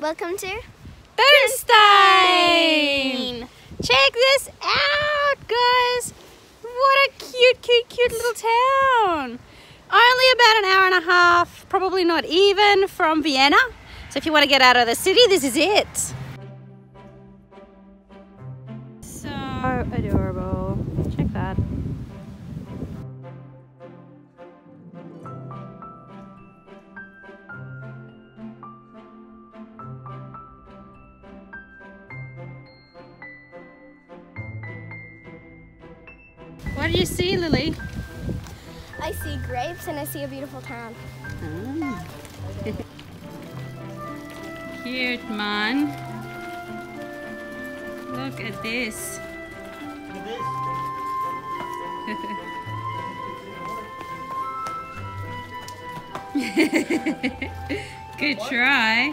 Welcome to Dürnstein! Check this out, guys! What a cute, cute, cute little town! Only about an hour and a half, probably not even, from Vienna. So if you want to get out of the city, this is it. So adorable. Check that. What do you see, Lily? I see grapes and I see a beautiful town. Oh. Cute, man. Look at this. Good try.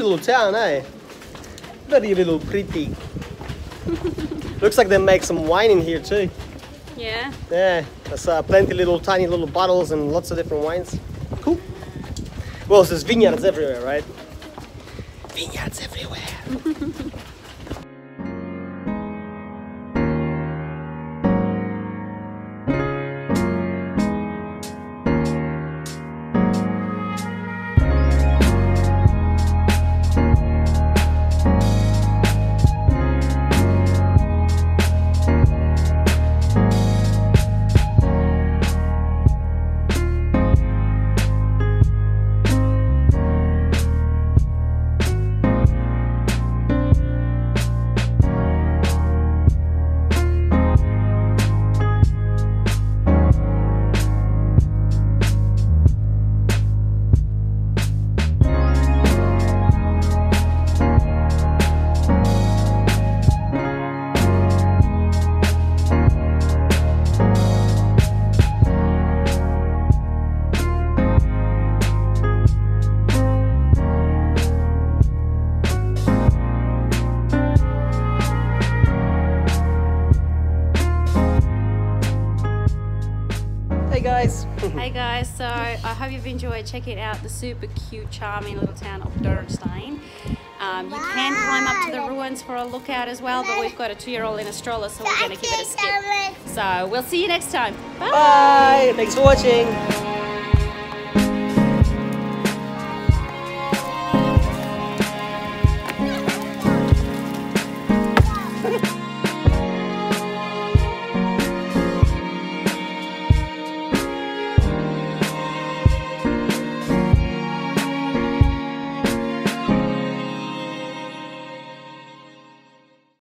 Little town, eh? Very little pretty. Looks like they make some wine in here too. Yeah. Yeah, there's plenty little tiny little bottles and lots of different wines. Cool. Well, there's vineyards everywhere, right? Vineyards everywhere. Hey guys, so I hope you've enjoyed checking out the super cute, charming little town of Dürnstein. You can climb up to the ruins for a lookout as well, but we've got a 2-year-old in a stroller, so we're going to give it a skip. So we'll see you next time. Bye! Bye. Thanks for watching!